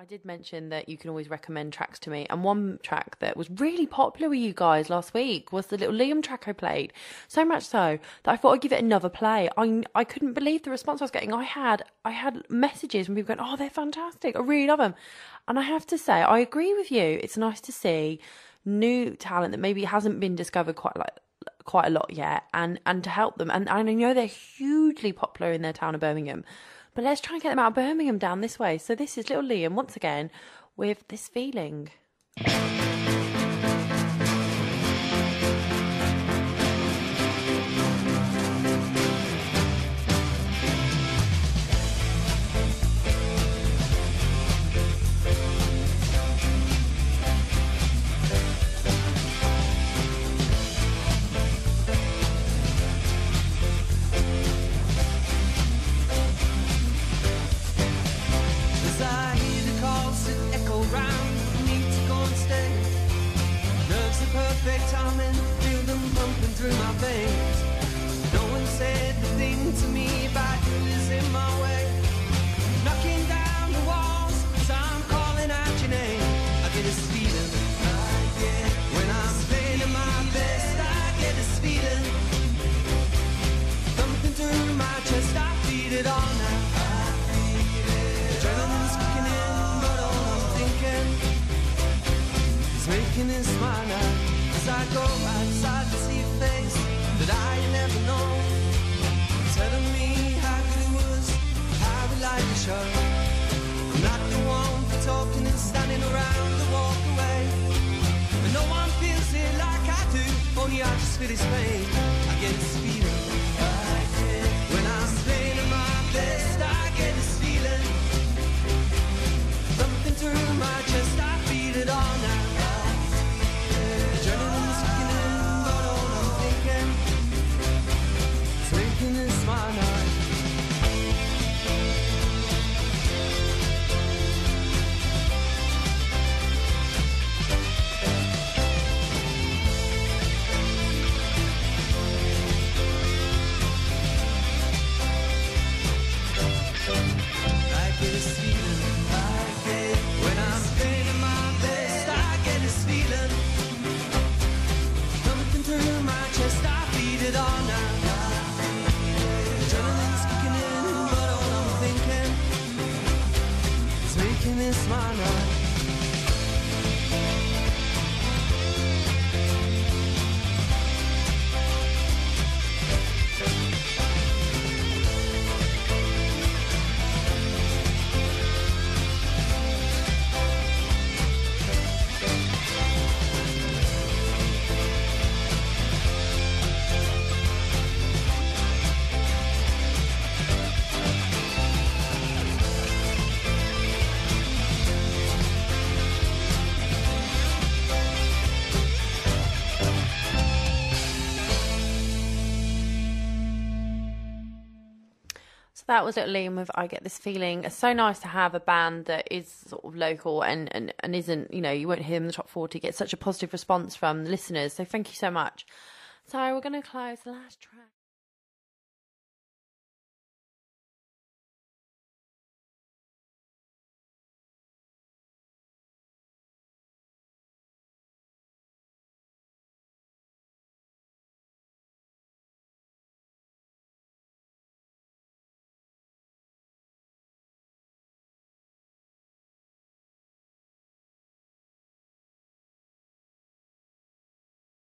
I did mention that you can always recommend tracks to me, and one track that was really popular with you guys last week was the Little Liam track I played, so much so that I thought I'd give it another play. I couldn't believe the response I was getting. I had messages from people going, oh, they're fantastic, I really love them. And I have to say, I agree with you, it's nice to see new talent that maybe hasn't been discovered quite a lot yet, and to help them, and I know they're hugely popular in their town of Birmingham, but let's try and get them out of Birmingham down this way. So this is Little Liam once again with This Feeling. That was Little Liam with I Get This Feeling. It's so nice to have a band that is sort of local and isn't, you know, you won't hear them in the top 40, get such a positive response from the listeners. So thank you so much. So we're going to close the last track.